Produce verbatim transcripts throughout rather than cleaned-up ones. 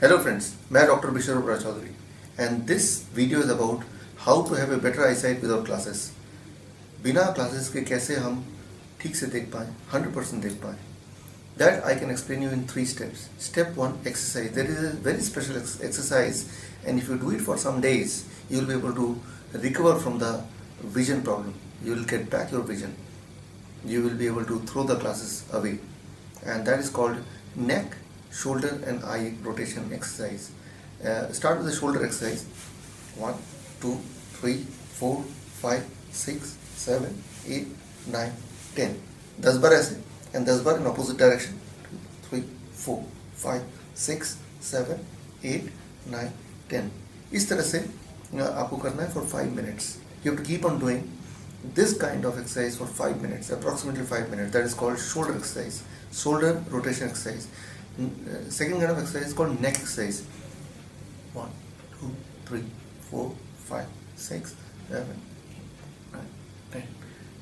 Hello friends, I am Doctor Bisharup Rajaguri and this video is about how to have a better eyesight without glasses. बिना glasses के कैसे हम ठीक से देख पाएं, one hundred percent देख पाएं. That I can explain you in three steps. Step one, exercise. There is a very special ex exercise, and if you do it for some days, you will be able to recover from the vision problem. You will get back your vision. You will be able to throw the glasses away, and that is called neck, shoulder and eye rotation exercise. Uh, start with the shoulder exercise. one, two, three, four, five, six, seven, eight, nine, ten. दस बार ऐसे and दस बार in opposite direction. two, three, four, five, six, seven, eight, nine, ten. इस तरह से आपको करना है for five minutes. You have to keep on doing this kind of exercise for five minutes, approximately five minutes. That is called shoulder exercise, shoulder rotation exercise. Second kind of exercise is called neck exercise. one, two, three, four, five, six, seven, eight, nine,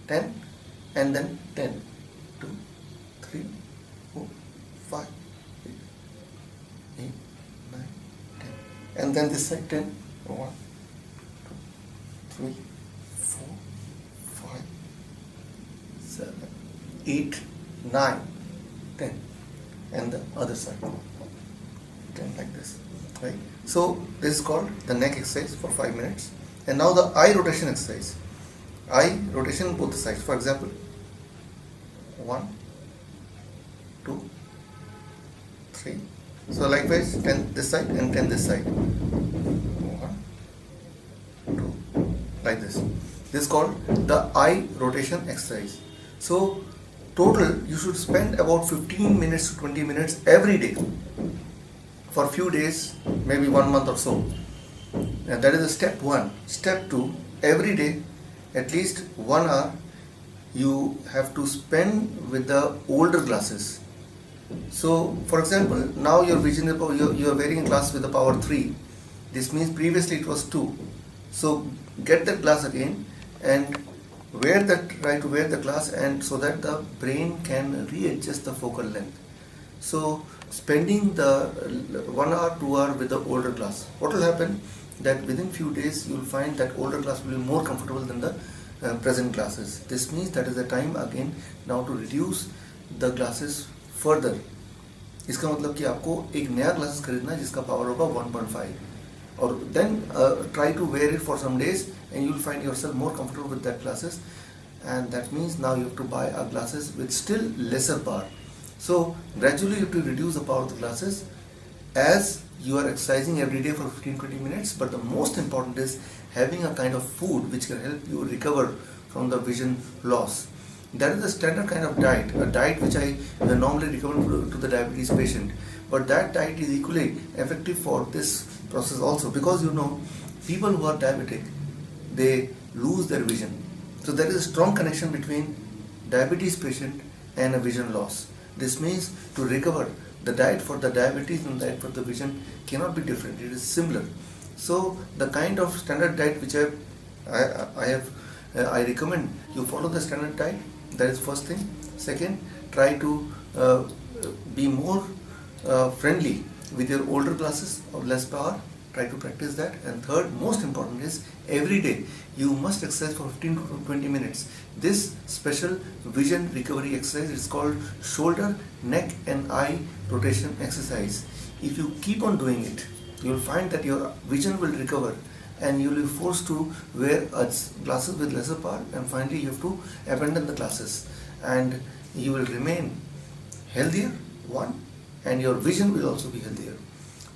ten. And then ten. two, three, four, five, six, seven, eight, nine, ten. And then this side ten. one, two, three, four, five, seven, eight, nine, ten. And the other side, ten, like this, right? So this is called the neck exercise for five minutes. And now the eye rotation exercise. Eye rotation both sides. For example, one, two, three. So likewise, ten this side and ten this side. One, two, like this. This is called the eye rotation exercise. So total, you should spend about fifteen minutes to twenty minutes every day for a few days, maybe one month or so. And that is the step one. Step two, every day, at least one hour, you have to spend with the older glasses. So, for example, now your vision, you are wearing a glass with the power three. This means previously it was two. So, get that glass again and wear that, try to wear the glass, and so that the brain can readjust the focal length. So spending the one hour, two hour with the older glass, what will happen that within few days you will find that older glass will be more comfortable than the uh, present glasses. This means that is the time again now to reduce the glasses further. इसका मतलब कि आपको एक नया glasses खरीदना है जिसका power होगा one point five. Or then uh, try to wear it for some days and you will find yourself more comfortable with that glasses, and that means now you have to buy a glasses with still lesser power. So gradually you have to reduce the power of the glasses as you are exercising every day for fifteen to twenty minutes, but the most important is having a kind of food which can help you recover from the vision loss. That is the standard kind of diet, a diet which I normally recommend to the diabetes patient. But that diet is equally effective for this process also, because you know people who are diabetic, they lose their vision. So there is a strong connection between diabetes patient and a vision loss. This means to recover, the diet for the diabetes and the diet for the vision cannot be different, it is similar. So the kind of standard diet which I, I, I have uh, I recommend you follow the standard diet. That is first thing. Second, try to uh, be more uh, friendly with your older glasses or less power. Try to practice that. And third, most important is every day you must exercise for fifteen to twenty minutes. This special vision recovery exercise is called shoulder, neck and eye rotation exercise. If you keep on doing it, you will find that your vision will recover and you will be forced to wear glasses with lesser power, and finally you have to abandon the glasses and you will remain healthier, one, and your vision will also be healthier.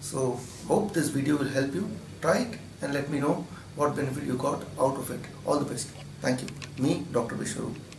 So hope this video will help you. Try it and let me know what benefit you got out of it. All the best. Thank you. Me, Doctor Bisharup.